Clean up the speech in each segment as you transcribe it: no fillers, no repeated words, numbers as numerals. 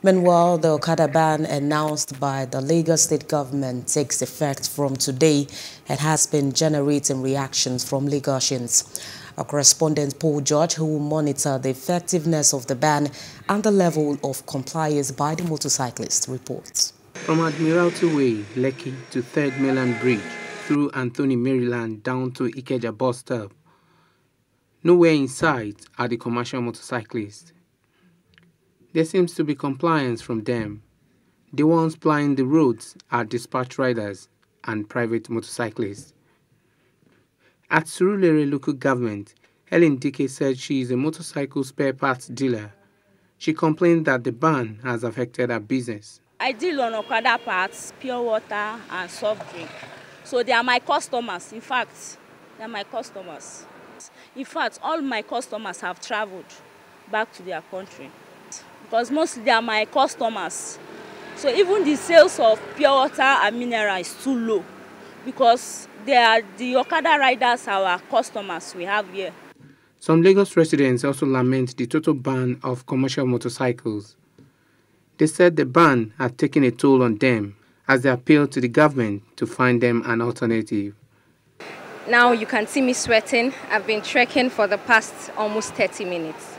Meanwhile, the Okada ban announced by the Lagos State Government takes effect from today and has been generating reactions from Lagosians. Our correspondent Paul George, who will monitor the effectiveness of the ban and the level of compliance by the motorcyclists, reports. From Admiralty Way, Lekki to Third Mainland Bridge, through Anthony Maryland down to Ikeja bus stop, nowhere in sight are the commercial motorcyclists. There seems to be compliance from them. The ones plying the roads are dispatch riders and private motorcyclists. At Surulere Local Government, Helen Dickey said she is a motorcycle spare parts dealer. She complained that the ban has affected her business. I deal on Okada parts, pure water and soft drink. So they are my customers. In fact, they are my customers. In fact, all my customers have traveled back to their country, because mostly they are my customers. So even the sales of pure water and mineral is too low, because they are the Okada riders, our customers we have here. Some Lagos residents also lament the total ban of commercial motorcycles. They said the ban had taken a toll on them as they appealed to the government to find them an alternative. Now you can see me sweating. I've been trekking for the past almost 30 minutes.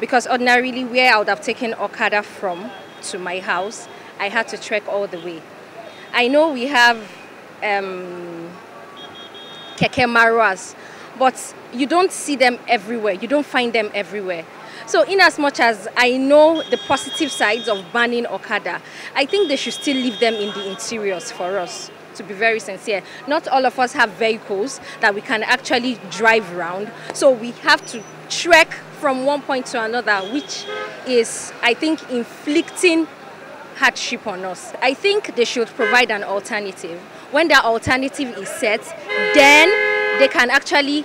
Because ordinarily where I would have taken Okada from to my house, I had to trek all the way. I know we have keke maruas, but you don't see them everywhere. You don't find them everywhere. So in as much as I know the positive sides of banning Okada, I think they should still leave them in the interiors for us, to be very sincere. Not all of us have vehicles that we can actually drive around, so we have to trek from one point to another, which is, I think, inflicting hardship on us. I think they should provide an alternative. When their alternative is set, then they can actually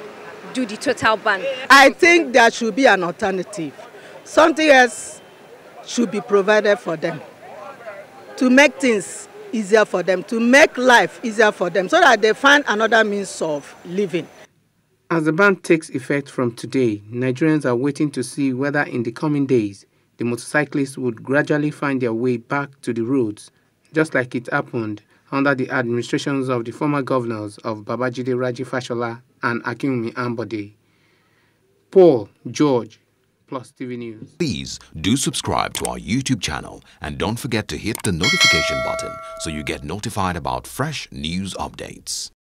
do the total ban. I think there should be an alternative. Something else should be provided for them to make things easier for them, to make life easier for them, so that they find another means of living. As the ban takes effect from today, Nigerians are waiting to see whether in the coming days the motorcyclists would gradually find their way back to the roads, just like it happened under the administrations of the former governors of Babajide Raji Fashola and Akinwumi Ambode. Paul George, Plus TV News. Please do subscribe to our YouTube channel and don't forget to hit the notification button so you get notified about fresh news updates.